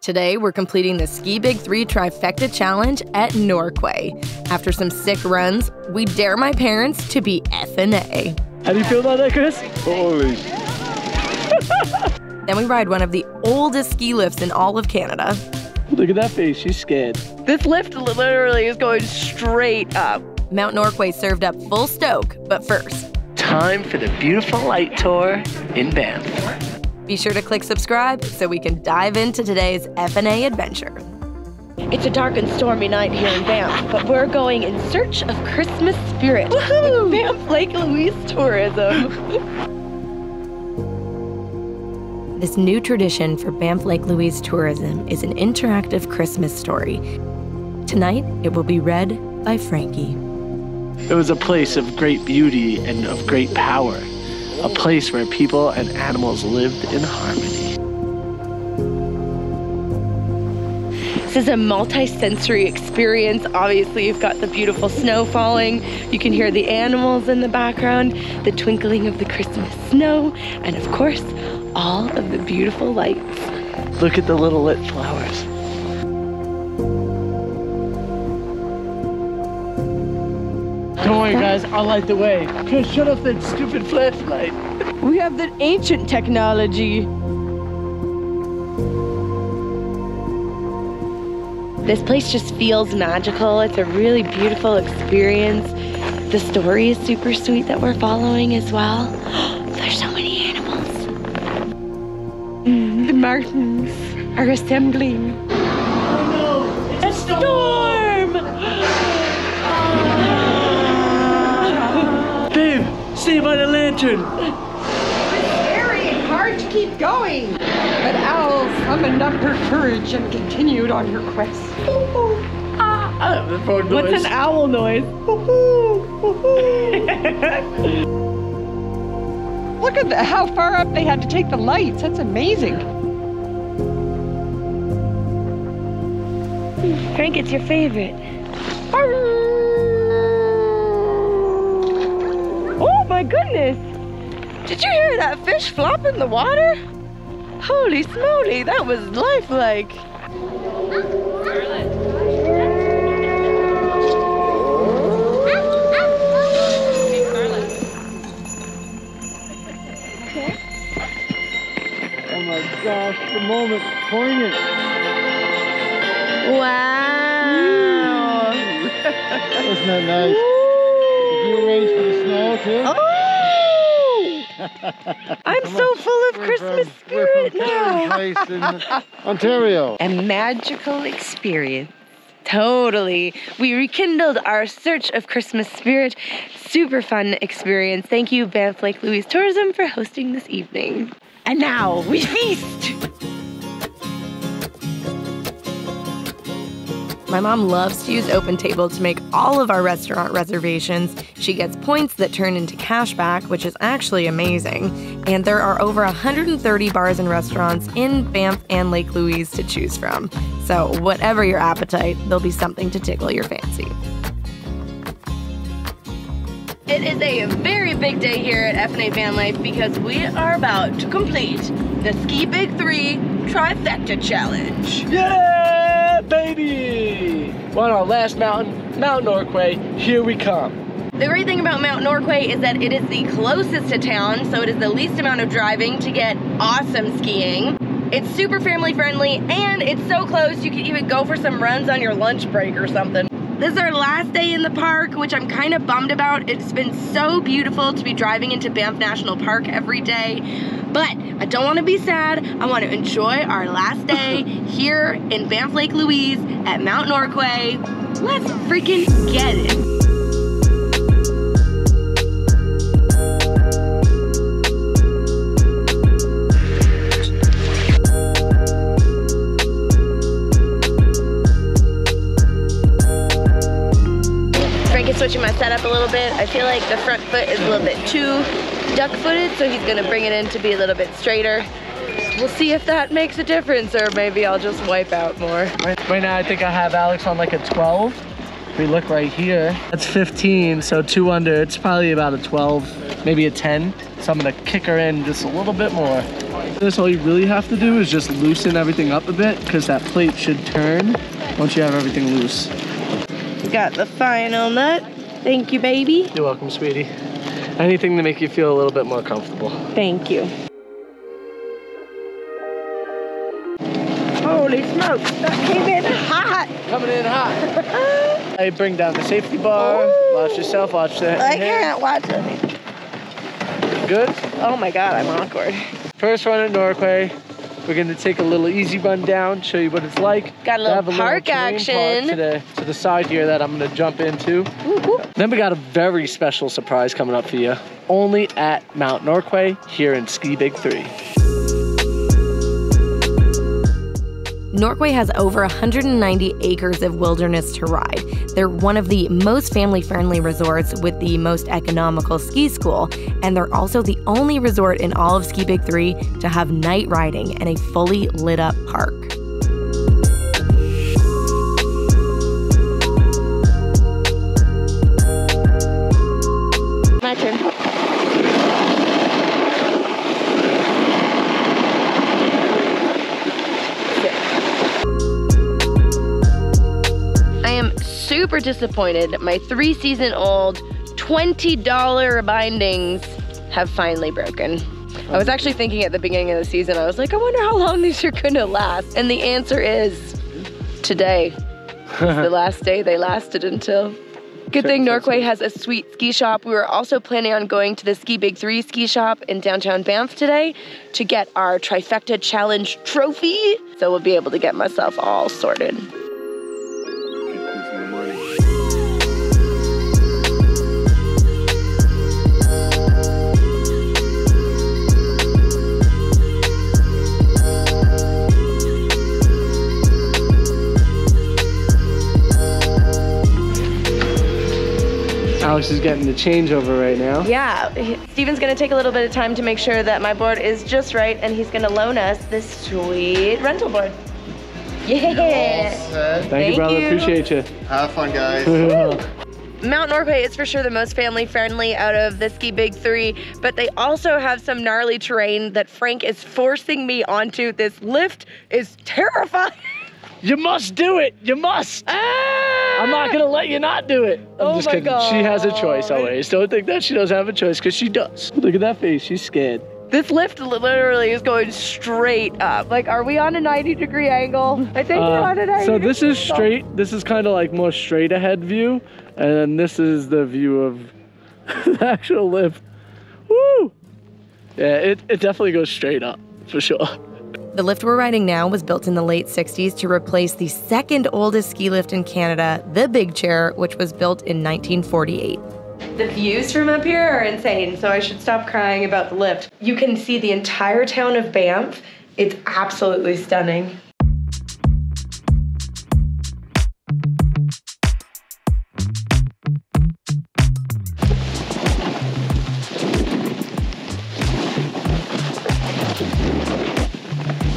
Today, we're completing the Ski Big Three Trifecta Challenge at Norquay. After some sick runs, we dare my parents to be FNA. How do you feel about that, Chris? Holy. Then we ride one of the oldest ski lifts in all of Canada. Look at that face, she's scared. This lift literally is going straight up. Mount Norquay served up full stoke, but first, time for the beautiful light tour in Banff. Be sure to click subscribe so we can dive into today's FNA adventure. It's a dark and stormy night here in Banff, but we're going in search of Christmas spirit. Woohoo! Banff Lake Louise Tourism. This new tradition for Banff Lake Louise Tourism is an interactive Christmas story. Tonight, it will be read by Frankie. It was a place of great beauty and of great power. A place where people and animals lived in harmony. This is a multi-sensory experience. Obviously, you've got the beautiful snow falling. You can hear the animals in the background, the twinkling of the Christmas snow, and of course, all of the beautiful lights. Look at the little lit flowers. Don't worry, guys, I'll light the way. Just shut off that stupid flashlight. We have the ancient technology. This place just feels magical. It's a really beautiful experience. The story is super sweet that we're following as well. There's so many animals. The mountains are assembling. Oh no, it's a storm! Stay by the lantern. It's scary and hard to keep going. But Owl summoned up her courage and continued on her quest. What's an owl noise? Look at how far up they had to take the lights. That's amazing. Frank, it's your favorite. My goodness, did you hear that fish flop in the water? Holy smoly, that was lifelike. Oh my gosh, the moment, poignant. Wow. Isn't that nice? Did you arrange for the snow too? Oh. I'm so full of Christmas spirit now. Ontario. A magical experience. Totally. We rekindled our search of Christmas spirit. Super fun experience. Thank you, Banff Lake Louise Tourism, for hosting this evening. And now we feast. My mom loves to use OpenTable to make all of our restaurant reservations. She gets points that turn into cash back, which is actually amazing. And there are over 130 bars and restaurants in Banff and Lake Louise to choose from. So whatever your appetite, there'll be something to tickle your fancy. It is a very big day here at FNA Van Life because we are about to complete the Ski Big Three Trifecta Challenge. Yay! Baby! We're on our last mountain, Mount Norquay. Here we come. The great thing about Mount Norquay is that it is the closest to town, so it is the least amount of driving to get awesome skiing. It's super family friendly, and it's so close you can even go for some runs on your lunch break or something. This is our last day in the park, which I'm kind of bummed about. It's been so beautiful to be driving into Banff National Park every day, but I don't want to be sad. I want to enjoy our last day here in Banff Lake Louise at Mount Norquay. Let's freaking get it. Switching my setup a little bit. I feel like the front foot is a little bit too duck-footed, so he's gonna bring it in to be a little bit straighter. We'll see if that makes a difference, or maybe I'll just wipe out more. Right now I think I have Alex on like a 12, If we look right here, that's 15, so 2 under. It's probably about a 12, maybe a 10. So I'm gonna kick her in just a little bit more. This, all you really have to do is just loosen everything up a bit, because that plate should turn once you have everything loose. We got the final nut. Thank you, baby. You're welcome, sweetie. Anything to make you feel a little bit more comfortable. Thank you. Holy smokes, that came in hot. Coming in hot. I bring down the safety bar. Ooh. Watch yourself, watch that. I can't watch it. Good? Oh my God, I'm awkward. First run at Norquay. We're gonna take a little easy run down, show you what it's like. Got a little park action. To the side here that I'm gonna jump into. Whoop, whoop. Then we got a very special surprise coming up for you. Only at Mount Norquay here in Ski Big 3. Norquay has over 190 acres of wilderness to ride. They're one of the most family-friendly resorts with the most economical ski school, and they're also the only resort in all of Ski Big 3 to have night riding and a fully lit-up park. My turn. Super disappointed, my 3-season-old $20 bindings have finally broken. I was actually thinking at the beginning of the season, I was like, I wonder how long these are gonna last. And the answer is today. It's the last day they lasted until. Good thing Norquay has a sweet ski shop. We were also planning on going to the Ski Big 3 ski shop in downtown Banff today to get our Trifecta Challenge trophy. So we'll be able to get myself all sorted. Alex is getting the changeover right now. Yeah, Steven's gonna take a little bit of time to make sure that my board is just right, and he's gonna loan us this sweet rental board. Yeah. Thank you, brother, appreciate you. Have fun, guys. Mount Norquay is for sure the most family-friendly out of the Ski Big 3, but they also have some gnarly terrain that Frank is forcing me onto. This lift is terrifying. You must do it, you must. I'm not gonna let you not do it. I'm just kidding. She has a choice always. Don't think that she doesn't have a choice, because she does. Look at that face, she's scared. This lift literally is going straight up. Like, are we on a 90-degree angle? I think we're on a 90-degree angle. So this is straight, this is kind of like more straight ahead view. And then this is the view of the actual lift. Woo! Yeah, it definitely goes straight up, for sure. The lift we're riding now was built in the late 60s to replace the second oldest ski lift in Canada, the Big Chair, which was built in 1948. The views from up here are insane, so I should stop crying about the lift. You can see the entire town of Banff. It's absolutely stunning.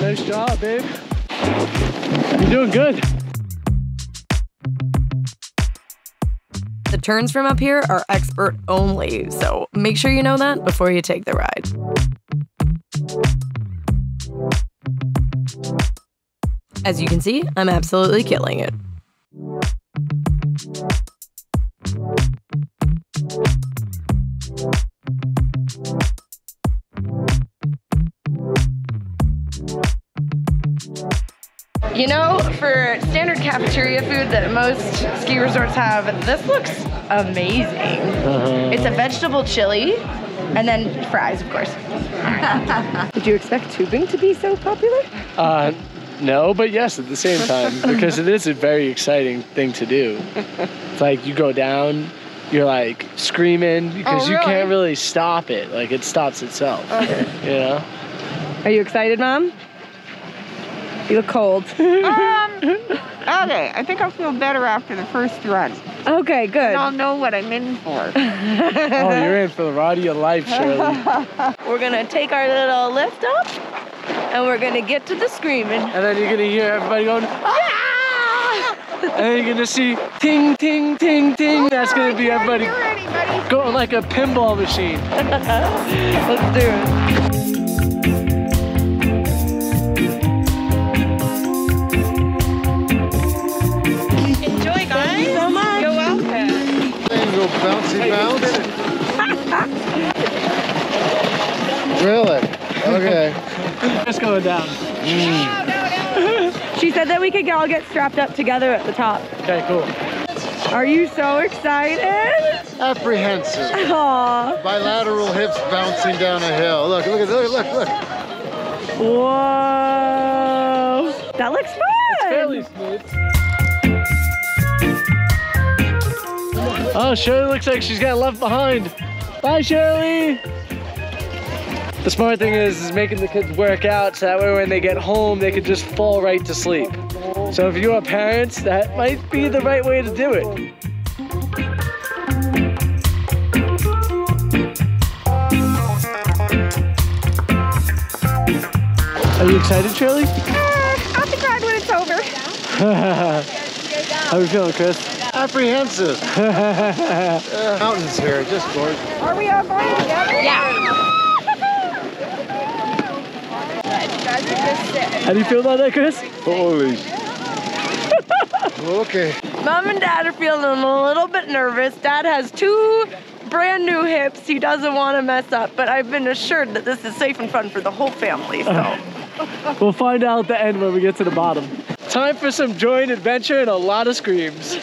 Nice job, babe. You're doing good. The turns from up here are expert only, so make sure you know that before you take the ride. As you can see, I'm absolutely killing it. You know, for standard cafeteria food that most ski resorts have, this looks amazing. It's a vegetable chili, and then fries, of course. Did you expect tubing to be so popular? No, but yes, at the same time, because it is a very exciting thing to do. It's like you go down, you're like screaming, because you can't really stop it. Like, it stops itself, you know? Are you excited, Mom? You look cold. Okay, I think I'll feel better after the first run. Okay, good. And I'll know what I'm in for. Oh, you're in for the ride of your life, Shirley. We're gonna take our little lift up, and we're gonna get to the screaming. And then you're gonna hear everybody going, ah! And you're gonna see ting, ting, ting, ting. That's gonna be everybody going like a pinball machine. Let's do it. Enjoy, guys. Thank you so much. You're welcome. Little bouncy bounce. Really? Okay. Just going down. Mm. She said that we could all get strapped up together at the top. Okay, cool. Are you so excited? Apprehensive. Aww. Bilateral hips bouncing down a hill. Look, look, look, look, look. Whoa. That looks fun. It's fairly smooth. Oh, Shirley looks like she's got left behind. Bye, Shirley. The smart thing is making the kids work out so that way when they get home, they could just fall right to sleep. So if you are parents, that might be the right way to do it. Are you excited, Shirley? I'll be glad when it's over. How are you feeling, Chris? Apprehensive. Mountains here, just gorgeous. Are we all going together? Yeah. How do you feel about that, Chris? Holy. Okay. Mom and Dad are feeling a little bit nervous. Dad has two brand new hips. He doesn't want to mess up, but I've been assured that this is safe and fun for the whole family, so. We'll find out at the end when we get to the bottom. Time for some joy and adventure and a lot of screams.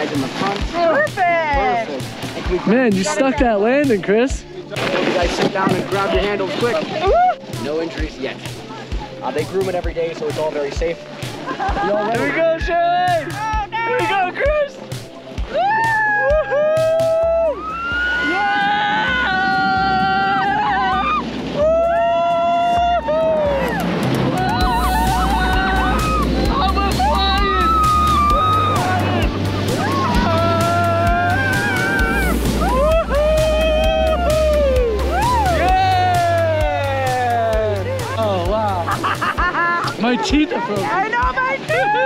In the front. Perfect. Perfect. Man, you stuck that landing, Chris. You guys sit down and grab your handles quick. No injuries yet. They groom it every day, so it's all very safe. All here we go, Shirley! Oh, no. Here we go, Chris! Woohoo! Yeah! My teeth are broken. I know, my teeth!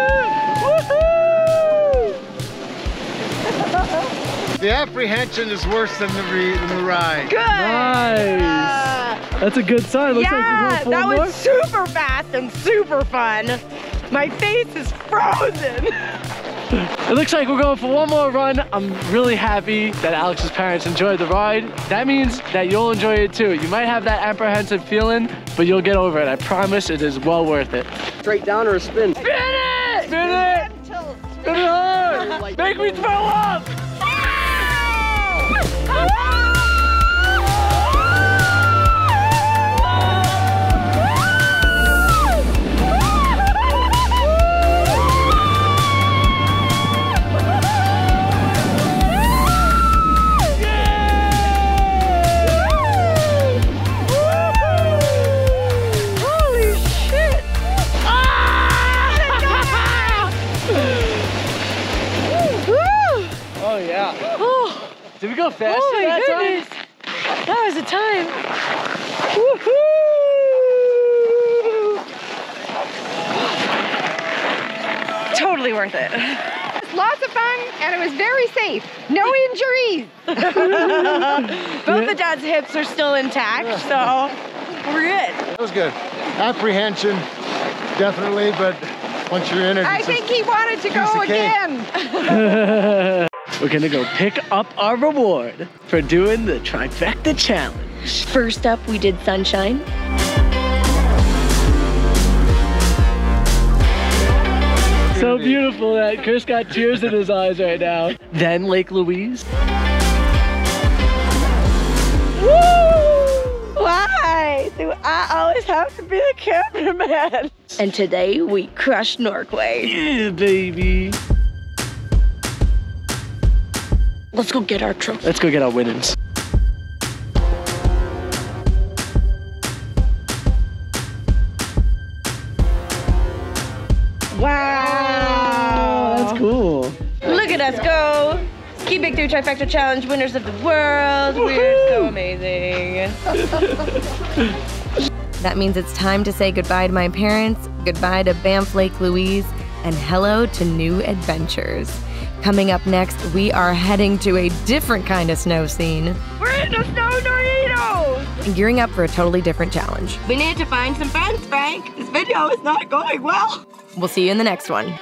Woohoo! The apprehension is worse than the ride. Good! Nice! That's a good sign. Looks like you're going that was super fast and super fun. My face is frozen. It looks like we're going for one more run. I'm really happy that Alex's parents enjoyed the ride. That means that you'll enjoy it too. You might have that apprehensive feeling, but you'll get over it. I promise it is well worth it. Straight down or a spin? Spin it! Spin it! Spin it hard! Make me throw up! Did we go faster that time? That was a time. Woohoo! Totally worth it. Lots of fun, and it was very safe. No injuries. Both the dad's hips are still intact, so we're good. That was good. Apprehension, definitely, but once you're in it, I think he wanted to go again. We're gonna go pick up our reward for doing the Trifecta Challenge. First up, we did sunshine. So beautiful that Chris got tears in his eyes right now. Then Lake Louise. Woo! Why do I always have to be the cameraman? And today, we crushed Norquay. Yeah, baby. Let's go get our trophy. Let's go get our winnings. Wow. That's cool. Look at us go. Ski Big Three Trifecta Challenge winners of the world. We're so amazing. That means it's time to say goodbye to my parents, goodbye to Banff Lake Louise, and hello to new adventures. Coming up next, we are heading to a different kind of snow scene. We're in a snow tornado! And gearing up for a totally different challenge. We need to find some friends, Frank. This video is not going well. We'll see you in the next one.